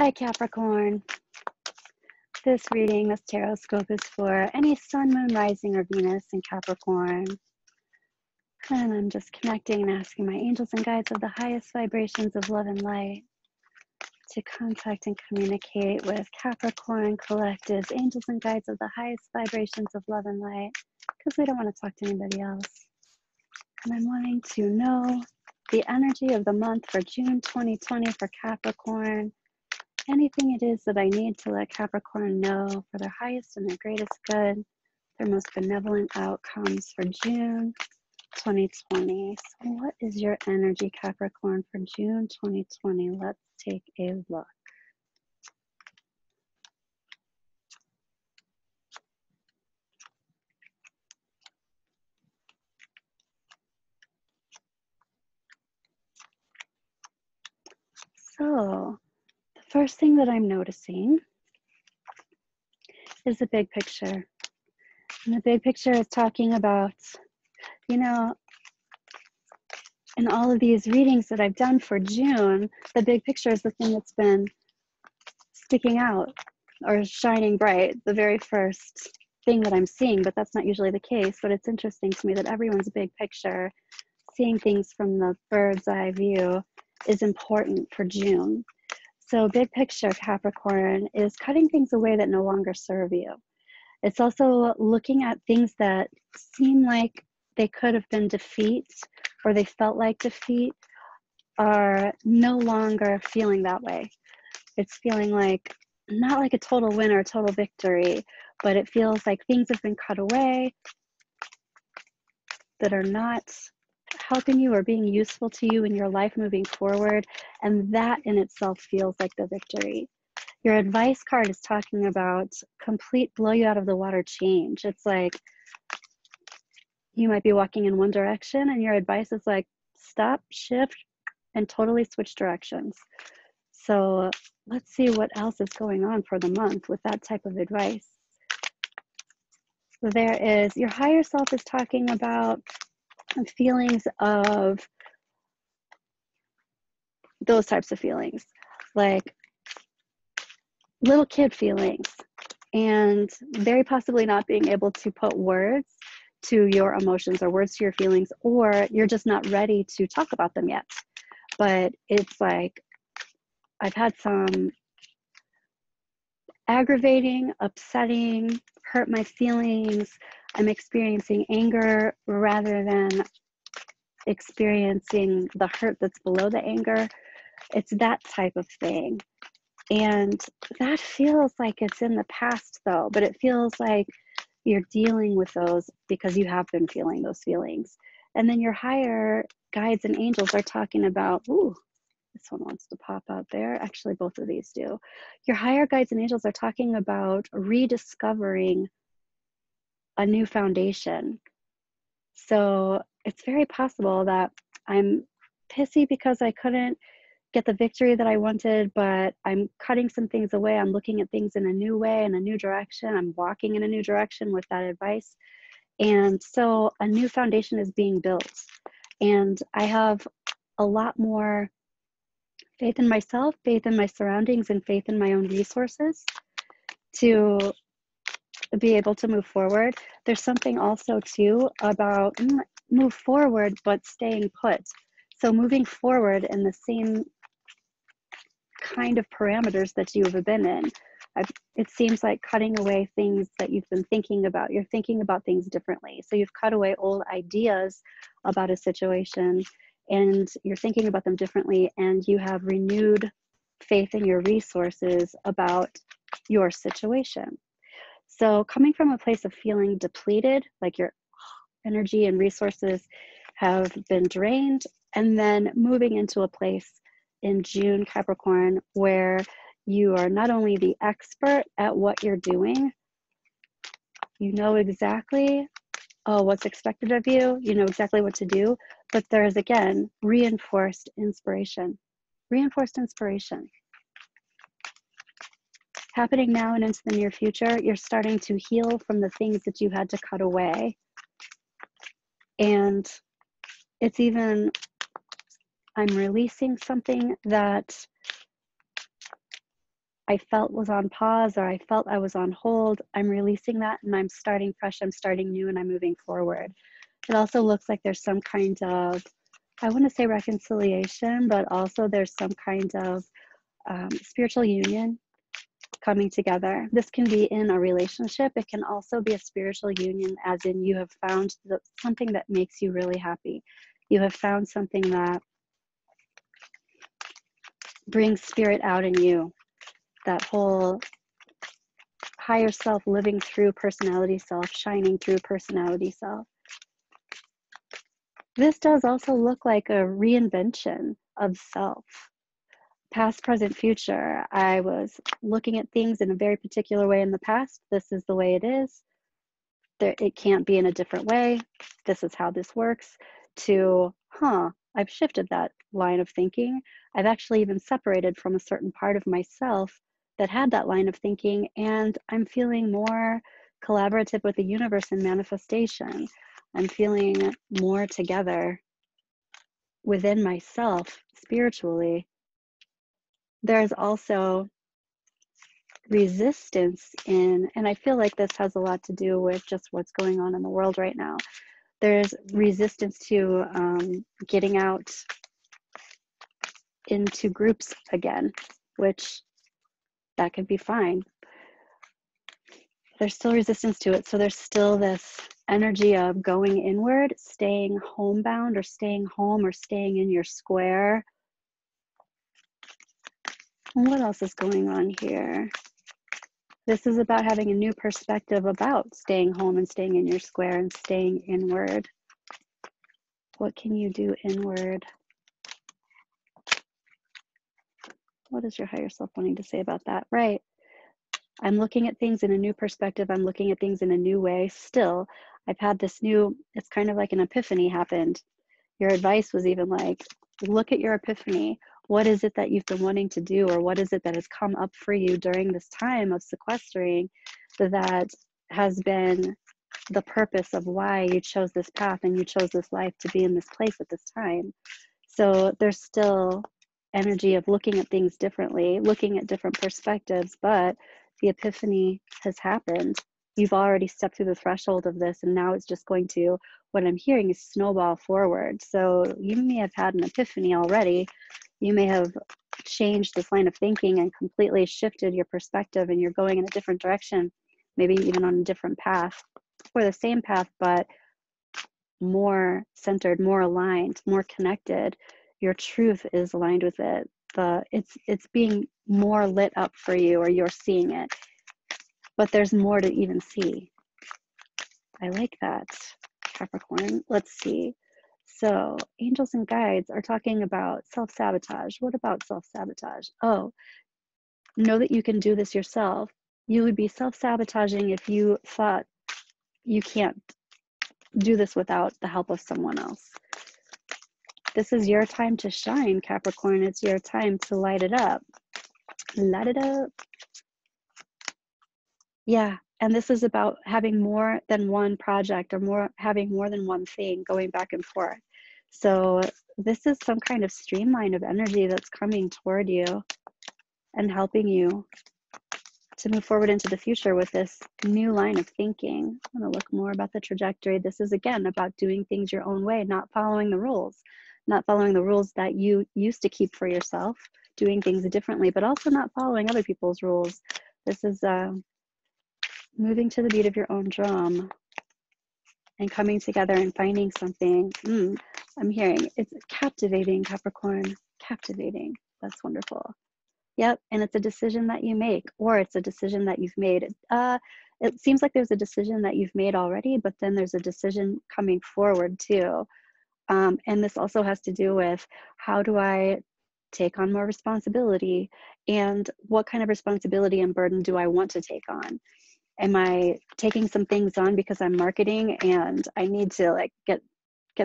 Hi Capricorn. This reading, this tarot scope, is for any sun, moon, rising, or Venus in Capricorn. And I'm just connecting and asking my angels and guides of the highest vibrations of love and light to contact and communicate with Capricorn collectives, angels and guides of the highest vibrations of love and light, because we don't want to talk to anybody else. And I'm wanting to know the energy of the month for June 2020 for Capricorn. Anything it is that I need to let Capricorn know for their highest and their greatest good, their most benevolent outcomes for June 2020. So what is your energy, Capricorn, for June 2020? Let's take a look. So the first thing that I'm noticing is the big picture. And the big picture is talking about, you know, in all of these readings that I've done for June, the big picture is the thing that's been sticking out or shining bright, the very first thing that I'm seeing, but that's not usually the case. But it's interesting to me that everyone's big picture, seeing things from the bird's eye view, is important for June. So big picture, Capricorn, is cutting things away that no longer serve you. It's also looking at things that seem like they could have been defeats, or they felt like defeat, are no longer feeling that way. It's feeling like, not like a total win or a total victory, but it feels like things have been cut away that are not helping you or being useful to you in your life moving forward, and that in itself feels like the victory. Your advice card is talking about complete blow you out of the water change. It's like, you might be walking in one direction and your advice is like, stop, shift, and totally switch directions. So let's see what else is going on for the month with that type of advice. So there is, your higher self is talking about feelings of, those types of feelings, like little kid feelings, and very possibly not being able to put words to your emotions or words to your feelings, or you're just not ready to talk about them yet. But it's like, I've had some aggravating, upsetting, hurt my feelings. I'm experiencing anger rather than experiencing the hurt that's below the anger. It's that type of thing. And that feels like it's in the past though, but it feels like you're dealing with those because you have been feeling those feelings. And then your higher guides and angels are talking about, ooh, this one wants to pop out there. Actually, both of these do. Your higher guides and angels are talking about rediscovering a new foundation. So it's very possible that I'm pissy because I couldn't get the victory that I wanted, but I'm cutting some things away. I'm looking at things in a new way, in a new direction. I'm walking in a new direction with that advice. And so a new foundation is being built. And I have a lot more faith in myself, faith in my surroundings, and faith in my own resources to be able to move forward. There's something also too about move forward, but staying put. So moving forward in the same kind of parameters that you've been in. It seems like cutting away things that you've been thinking about. You're thinking about things differently. So you've cut away old ideas about a situation and you're thinking about them differently, and you have renewed faith in your resources about your situation. So coming from a place of feeling depleted, like your energy and resources have been drained, and then moving into a place in June, Capricorn, where you are not only the expert at what you're doing, you know exactly what's expected of you, you know exactly what to do, but there is, again, reinforced inspiration. Reinforced inspiration. Happening now and into the near future, you're starting to heal from the things that you had to cut away. And it's even, I'm releasing something that I felt was on pause, or I felt I was on hold, I'm releasing that and I'm starting fresh, I'm starting new, and I'm moving forward. It also looks like there's some kind of, I want to say reconciliation, but also there's some kind of spiritual union coming together. This can be in a relationship. It can also be a spiritual union, as in you have found something that makes you really happy. You have found something that brings spirit out in you. That whole higher self living through personality self, shining through personality self. This does also look like a reinvention of self. Past, present, future. I was looking at things in a very particular way in the past. This is the way it is. It can't be in a different way. This is how this works. To, I've shifted that line of thinking. I've actually even separated from a certain part of myself that had that line of thinking, and I'm feeling more collaborative with the universe in manifestation. I'm feeling more together within myself spiritually. There is also resistance in, and I feel like this has a lot to do with just what's going on in the world right now. There's resistance to getting out into groups again, which that can be fine. There's still resistance to it. So there's still this energy of going inward, staying homebound or staying home or staying in your square. And what else is going on here? This is about having a new perspective about staying home and staying in your square and staying inward. What can you do inward? What is your higher self wanting to say about that? Right. I'm looking at things in a new perspective. I'm looking at things in a new way. Still, I've had this new, it's kind of like an epiphany happened. Your advice was even like, look at your epiphany. What is it that you've been wanting to do, or what is it that has come up for you during this time of sequestering that has been the purpose of why you chose this path and you chose this life to be in this place at this time? So there's still energy of looking at things differently, looking at different perspectives, but the epiphany has happened. You've already stepped through the threshold of this, and now it's just going to, what I'm hearing is snowball forward. So you may have had an epiphany already. You may have changed this line of thinking and completely shifted your perspective, and you're going in a different direction, maybe even on a different path, or the same path, but more centered, more aligned, more connected. Your truth is aligned with it. It's being more lit up for you, or you're seeing it, but there's more to even see. I like that, Capricorn. Let's see. So angels and guides are talking about self-sabotage. What about self-sabotage? Oh, know that you can do this yourself. You would be self-sabotaging if you thought you can't do this without the help of someone else. This is your time to shine, Capricorn. It's your time to light it up. Light it up. Yeah. And this is about having more than one project, or having more than one thing going back and forth. So this is some kind of streamline of energy that's coming toward you and helping you to move forward into the future with this new line of thinking. I'm gonna look more about the trajectory. This is again about doing things your own way, not following the rules, not following the rules that you used to keep for yourself, doing things differently, but also not following other people's rules. This is moving to the beat of your own drum and coming together and finding something. I'm hearing it's captivating, Capricorn. Captivating. That's wonderful. Yep. And it's a decision that you make, or it's a decision that you've made. It seems like there's a decision that you've made already, but then there's a decision coming forward too. And this also has to do with, how do I take on more responsibility, and what kind of responsibility and burden do I want to take on? Am I taking some things on because I'm marketing and I need to like get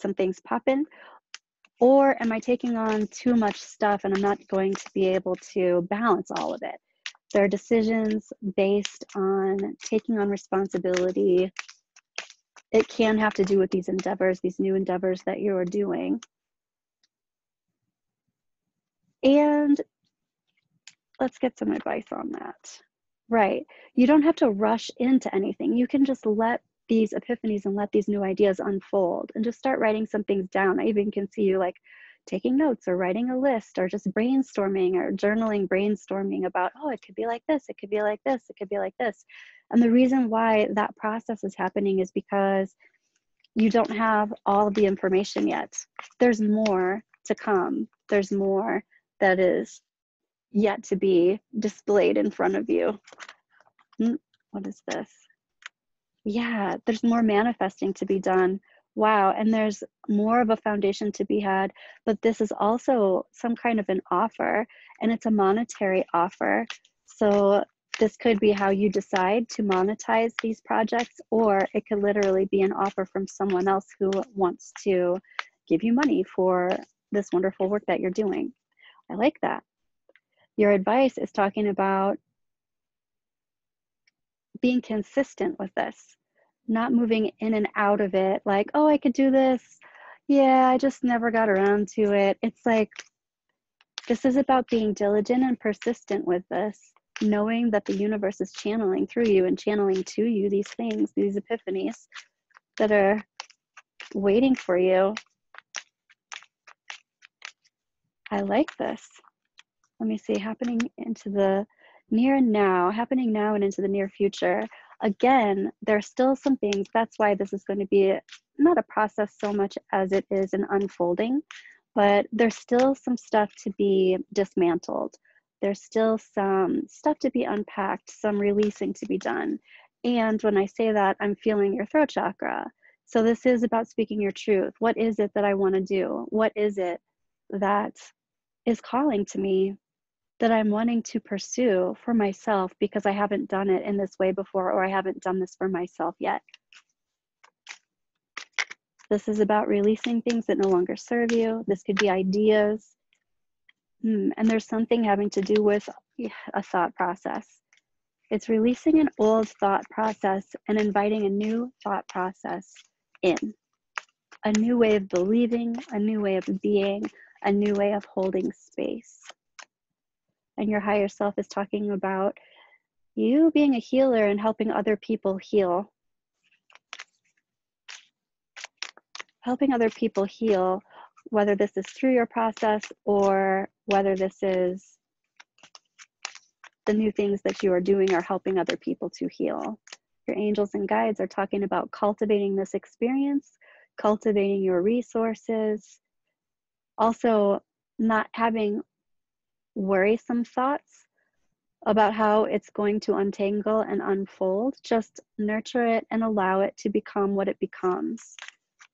some things popping? Or am I taking on too much stuff and I'm not going to be able to balance all of it? There are decisions based on taking on responsibility. It can have to do with these endeavors, these new endeavors that you're doing. And Let's get some advice on that. Right. You don't have to rush into anything. You can just let these epiphanies and let these new ideas unfold and just start writing some things down. I even can see you like taking notes or writing a list or just brainstorming or journaling, brainstorming about, oh, it could be like this. It could be like this. It could be like this. And the reason why that process is happening is because you don't have all of the information yet. There's more to come. There's more that is yet to be displayed in front of you. What is this? Yeah, there's more manifesting to be done. Wow. And there's more of a foundation to be had, but this is also some kind of an offer, and it's a monetary offer. So this could be how you decide to monetize these projects, or it could literally be an offer from someone else who wants to give you money for this wonderful work that you're doing. I like that. Your advice is talking about being consistent with this, not moving in and out of it like, oh, I could do this. Yeah, I just never got around to it. It's like, this is about being diligent and persistent with this, knowing that the universe is channeling through you and channeling to you these things, these epiphanies that are waiting for you. I like this. Let me see, happening into the near now, happening now and into the near future. Again, there's still some things. That's why this is going to be not a process so much as it is an unfolding, but there's still some stuff to be dismantled. There's still some stuff to be unpacked, some releasing to be done. And when I say that, I'm feeling your throat chakra. So this is about speaking your truth. What is it that I want to do? What is it that is calling to me that I'm wanting to pursue for myself, because I haven't done it in this way before, or I haven't done this for myself yet? This is about releasing things that no longer serve you. This could be ideas. And there's something having to do with a thought process. It's releasing an old thought process and inviting a new thought process in. A new way of believing, a new way of being, a new way of holding space. And your higher self is talking about you being a healer and helping other people heal. Helping other people heal, whether this is through your process or whether this is the new things that you are doing or helping other people to heal. Your angels and guides are talking about cultivating this experience, cultivating your resources, also not having worrisome thoughts about how it's going to untangle and unfold. Just nurture it and allow it to become what it becomes.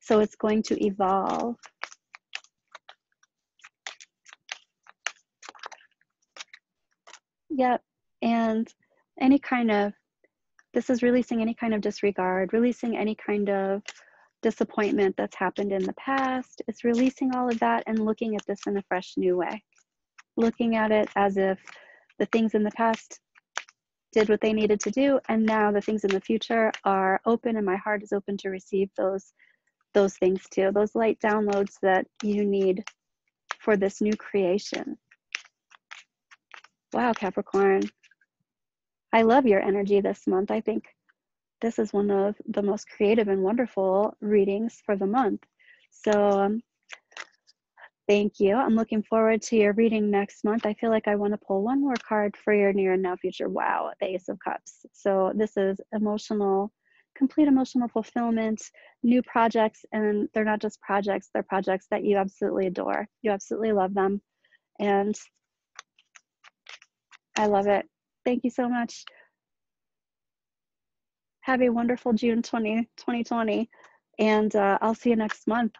So it's going to evolve. Yep. And any kind of, this is releasing any kind of disregard, releasing any kind of disappointment that's happened in the past. It's releasing all of that and looking at this in a fresh new way. Looking at it as if the things in the past did what they needed to do, and now the things in the future are open, and my heart is open to receive those things too, those light downloads that you need for this new creation. Wow, Capricorn. I love your energy this month. I think this is one of the most creative and wonderful readings for the month. So thank you. I'm looking forward to your reading next month. I feel like I want to pull one more card for your near and now future. Wow, the Ace of Cups. So this is emotional, complete emotional fulfillment, new projects, and they're not just projects, they're projects that you absolutely adore. You absolutely love them. And I love it. Thank you so much. Have a wonderful June 2020, and I'll see you next month.